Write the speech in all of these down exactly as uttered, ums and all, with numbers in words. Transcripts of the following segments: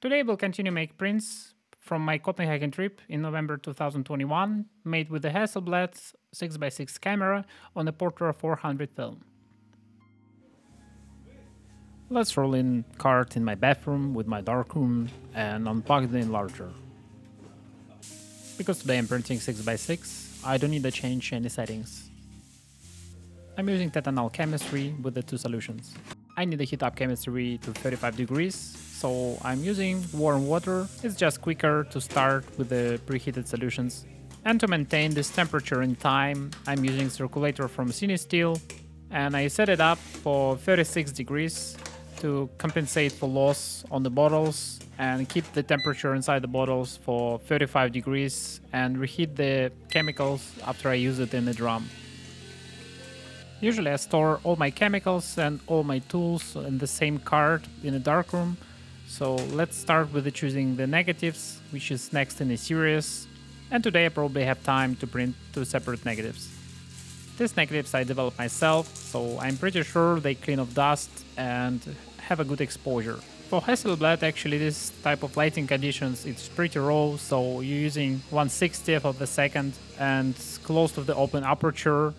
Today we'll continue make prints from my Copenhagen trip in November two thousand twenty-one, made with the Hasselblad six by six camera on a Portra four hundred film. Let's roll in cart in my bathroom with my darkroom and unpack the enlarger. Because today I'm printing six by six, I don't need to change any settings. I'm using tetenal chemistry with the two solutions. I need to heat up chemistry to thirty-five degrees, so I'm using warm water. It's just quicker to start with the preheated solutions. And to maintain this temperature in time, I'm using circulator from CineSteel, and I set it up for thirty-six degrees to compensate for loss on the bottles and keep the temperature inside the bottles for thirty-five degrees and reheat the chemicals after I use it in the drum. Usually I store all my chemicals and all my tools in the same cart in a darkroom, so let's start with choosing the negatives, which is next in the series, and today I probably have time to print two separate negatives. These negatives I developed myself, so I'm pretty sure they clean up dust and have a good exposure. For Hasselblad, actually this type of lighting conditions it's pretty raw, so you're using one sixtieth of a second and close to the open aperture.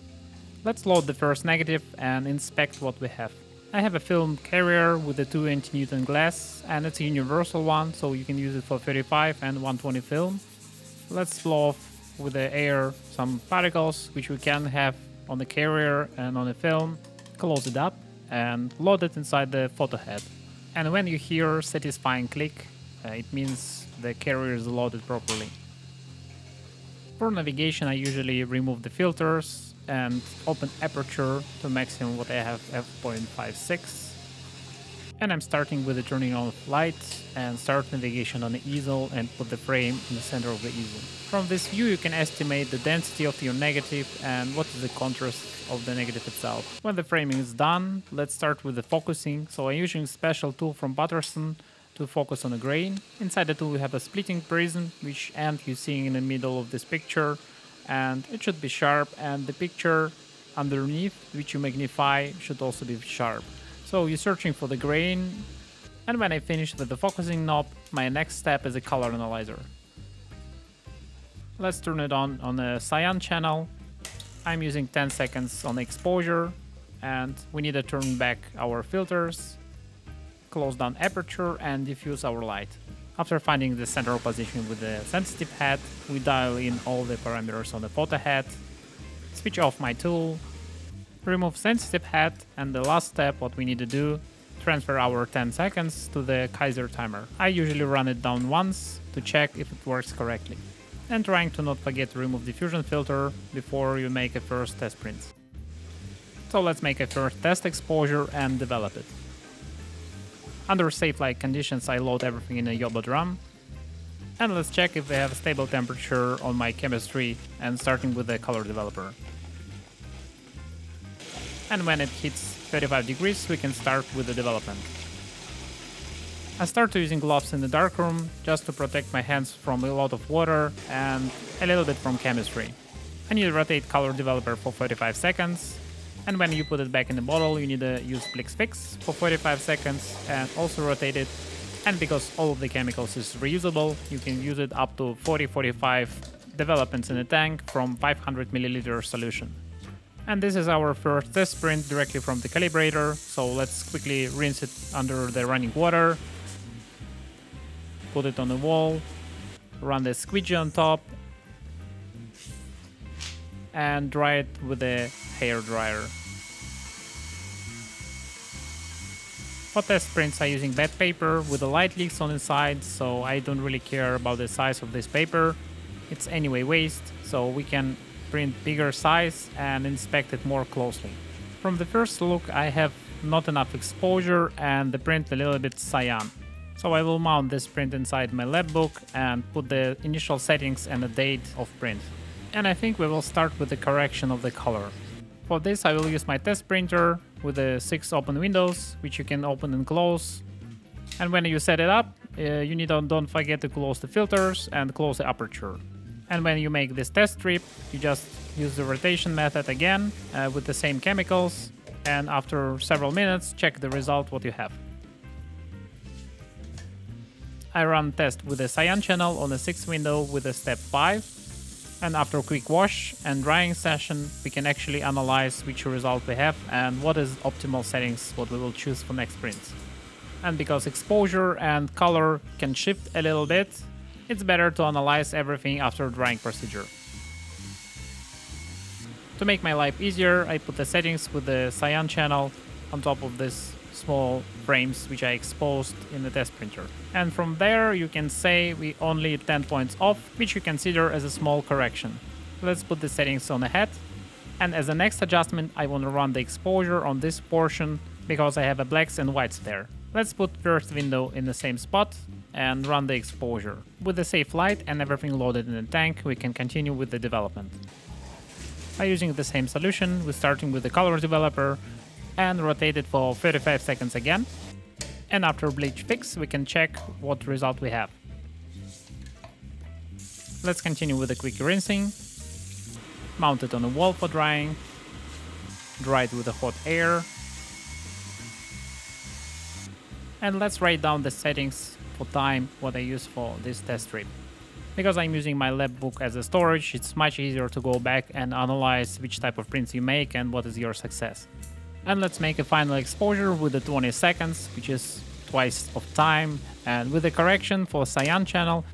Let's load the first negative and inspect what we have. I have a film carrier with a two inch Newton glass, and it's a universal one, so you can use it for thirty-five and one twenty film. Let's blow off with the air some particles, which we can have on the carrier and on the film. Close it up and load it inside the photo head. And when you hear satisfying click, uh, it means the carrier is loaded properly. For navigation, I usually remove the filters and open aperture to maximum what I have f point five six, and I'm starting with the turning on of light and start navigation on the easel and put the frame in the center of the easel. From this view you can estimate the density of your negative and what is the contrast of the negative itself. When the framing is done, let's start with the focusing, so I'm using a special tool from Butterson to focus on a grain. Inside the tool we have a splitting prism, which end you're seeing in the middle of this picture, and it should be sharp, and the picture underneath, which you magnify, should also be sharp. So you're searching for the grain, and when I finish with the focusing knob, my next step is a color analyzer. Let's turn it on on the cyan channel. I'm using ten seconds on exposure, and we need to turn back our filters, close down aperture and diffuse our light. After finding the central position with the sensitive head, we dial in all the parameters on the photo head, switch off my tool, remove sensitive head, and the last step what we need to do, transfer our ten seconds to the Kaiser timer. I usually run it down once to check if it works correctly. And trying to not forget to remove diffusion filter before you make a first test print. So let's make a first test exposure and develop it. Under safe-like conditions, I load everything in a Yobo drum. And let's check if they have a stable temperature on my chemistry, and starting with the color developer. And when it hits thirty-five degrees, we can start with the development. I start using gloves in the darkroom, just to protect my hands from a lot of water and a little bit from chemistry. I need to rotate color developer for thirty-five seconds. And when you put it back in the bottle, you need to use Fix for forty-five seconds and also rotate it. And because all of the chemicals is reusable, you can use it up to forty to forty-five developments in a tank from five hundred milliliter solution. And this is our first test print directly from the calibrator, so let's quickly rinse it under the running water, put it on the wall, run the squeegee on top, and dry it with a hair dryer. For test prints, I'm using bed paper with the light leaks on the side, so I don't really care about the size of this paper. It's anyway waste, so we can print bigger size and inspect it more closely. From the first look, I have not enough exposure and the print a little bit cyan. So I will mount this print inside my lab book and put the initial settings and the date of print. And I think we will start with the correction of the color. For this I will use my test printer with the six open windows, which you can open and close. And when you set it up, uh, you need to don't forget to close the filters and close the aperture. And when you make this test strip, you just use the rotation method again uh, with the same chemicals, and after several minutes check the result what you have. I run test with a cyan channel on a six window with a step five, and after a quick wash and drying session we can actually analyze which result we have and what is optimal settings what we will choose for next prints. And because exposure and color can shift a little bit, it's better to analyze everything after drying procedure. To make my life easier, I put the settings with the cyan channel on top of this small frames which I exposed in the test printer. And from there you can say we only ten points off, which you consider as a small correction. Let's put the settings on the head, and as a next adjustment I want to run the exposure on this portion because I have a blacks and whites there. Let's put first window in the same spot and run the exposure. With the safe light and everything loaded in the tank, we can continue with the development. By using the same solution, we're starting with the color developer and rotate it for thirty-five seconds again, and after bleach fix we can check what result we have. Let's continue with a quick rinsing, mount it on a wall for drying, dry it with the hot air, and let's write down the settings for time what I use for this test strip. Because I'm using my lab book as a storage, it's much easier to go back and analyze which type of prints you make and what is your success. And let's make a final exposure with the twenty seconds, which is twice of time, and with a correction for cyan channel,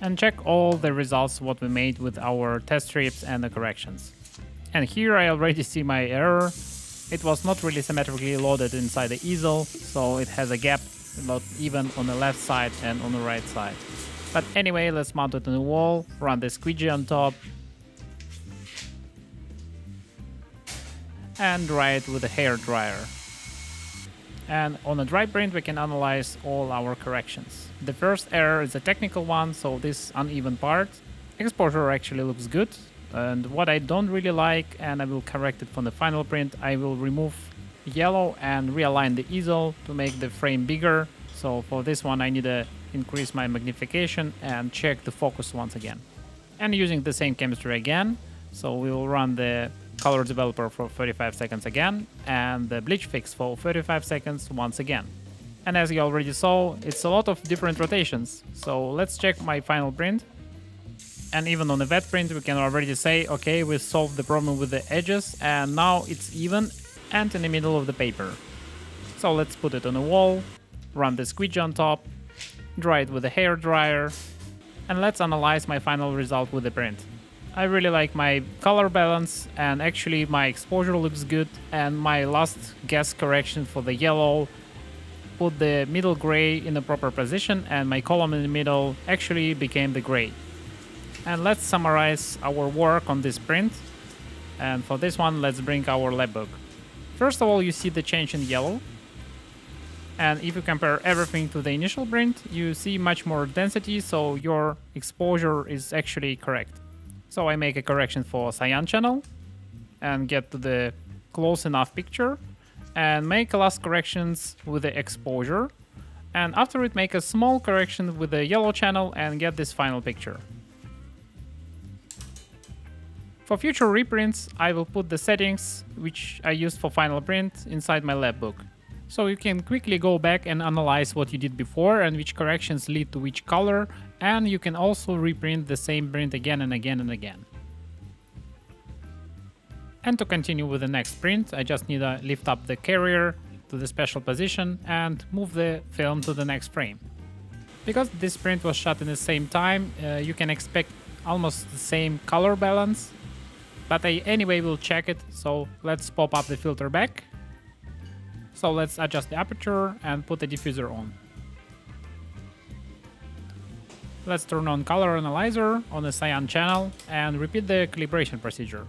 and check all the results what we made with our test strips and the corrections. And here I already see my error. It was not really symmetrically loaded inside the easel, so it has a gap, not even on the left side and on the right side. But anyway, let's mount it on the wall, run the squeegee on top, and dry it with a hair dryer. And on a dry print we can analyze all our corrections. The first error is a technical one, so this uneven part. Exposure actually looks good, and what I don't really like, and I will correct it from the final print, I will remove yellow and realign the easel to make the frame bigger. So for this one I need to increase my magnification and check the focus once again. And using the same chemistry again, so we will run the color developer for thirty-five seconds again, and the bleach fix for thirty-five seconds once again. And as you already saw, it's a lot of different rotations, so let's check my final print. And even on the wet print we can already say, okay, we solved the problem with the edges and now it's even and in the middle of the paper. So let's put it on a wall, run the squeegee on top, dry it with a hair dryer, and let's analyze my final result with the print. I really like my color balance, and actually my exposure looks good, and my last guess correction for the yellow put the middle gray in the proper position, and my column in the middle actually became the gray. And let's summarize our work on this print, and for this one let's bring our lab book. First of all, you see the change in yellow, and if you compare everything to the initial print you see much more density, so your exposure is actually correct. So I make a correction for cyan channel and get to the close enough picture, and make last corrections with the exposure, and after it make a small correction with the yellow channel and get this final picture. For future reprints I will put the settings which I used for final print inside my lab book. So you can quickly go back and analyze what you did before and which corrections lead to which color, and you can also reprint the same print again and again and again. And to continue with the next print, I just need to lift up the carrier to the special position and move the film to the next frame. Because this print was shot in the same time, uh, you can expect almost the same color balance, but I anyway will check it, so let's pop up the filter back. So let's adjust the aperture and put the diffuser on. Let's turn on color analyzer on the cyan channel and repeat the calibration procedure.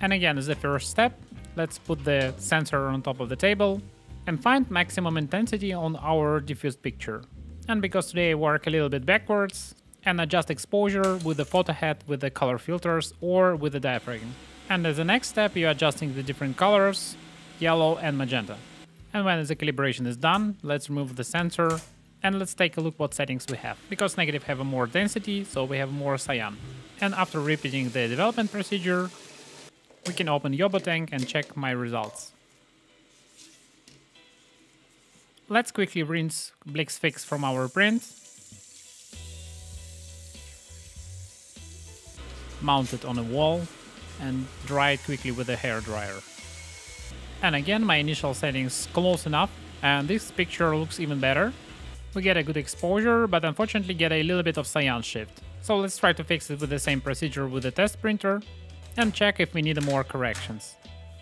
And again, as the first step, let's put the sensor on top of the table and find maximum intensity on our diffused picture. And because today I work a little bit backwards, and adjust exposure with the photo head with the color filters or with the diaphragm. And as the next step, you're adjusting the different colors, yellow and magenta. And when the calibration is done, let's remove the sensor and let's take a look what settings we have. Because negative have a more density, so we have more cyan. And after repeating the development procedure, we can open Yobo tank and check my results. Let's quickly rinse Blix Fix from our print mounted on a wall, and dry it quickly with a hairdryer. And again, my initial settings close enough, and this picture looks even better. We get a good exposure, but unfortunately get a little bit of cyan shift. So let's try to fix it with the same procedure with the test printer, and check if we need more corrections.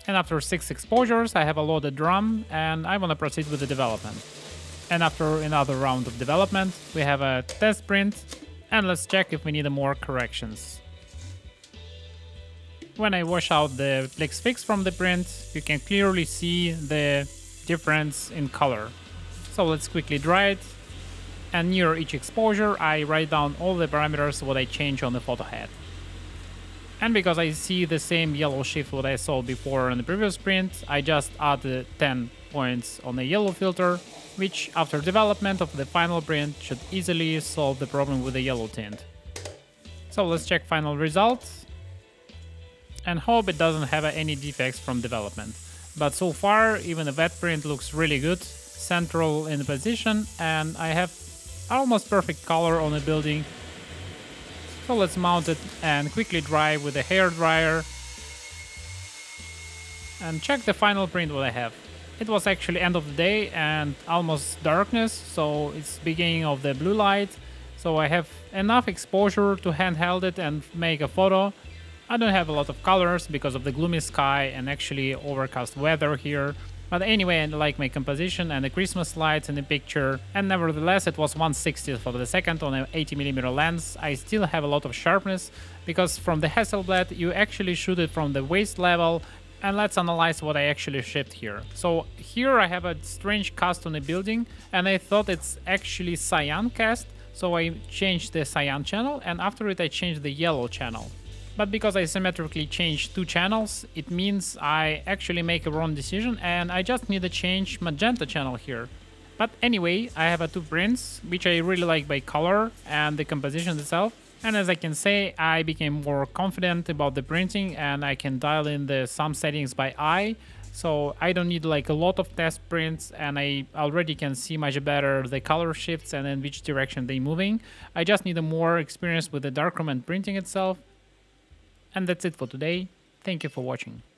And after six exposures, I have a loaded drum, and I want to proceed with the development. And after another round of development, we have a test print, and let's check if we need more corrections. When I wash out the FlexFix from the print, you can clearly see the difference in color. So let's quickly dry it, and near each exposure I write down all the parameters what I change on the photo head. And because I see the same yellow shift what I saw before in the previous print, I just added ten points on the yellow filter, which after development of the final print should easily solve the problem with the yellow tint. So let's check final results, and hope it doesn't have any defects from development. But so far, even the wet print looks really good, central in position, and I have almost perfect color on the building. So let's mount it and quickly dry with a hairdryer and check the final print what I have. It was actually end of the day and almost darkness, so it's beginning of the blue light, so I have enough exposure to handheld it and make a photo. I don't have a lot of colors because of the gloomy sky and actually overcast weather here, but anyway, I like my composition and the Christmas lights in the picture, and nevertheless it was one sixtieth of the second on an eighty millimeter lens. I still have a lot of sharpness, because from the Hasselblad you actually shoot it from the waist level, and let's analyze what I actually shipped here. So here I have a strange cast on the building, and I thought it's actually cyan cast, so I changed the cyan channel, and after it I changed the yellow channel. But because I symmetrically changed two channels, it means I actually make a wrong decision, and I just need to change magenta channel here. But anyway, I have a two prints, which I really like by color and the composition itself. And as I can say, I became more confident about the printing, and I can dial in the some settings by eye. So I don't need like a lot of test prints, and I already can see much better the color shifts and in which direction they're moving. I just need more experience with the darkroom and printing itself. And that's it for today. Thank you for watching.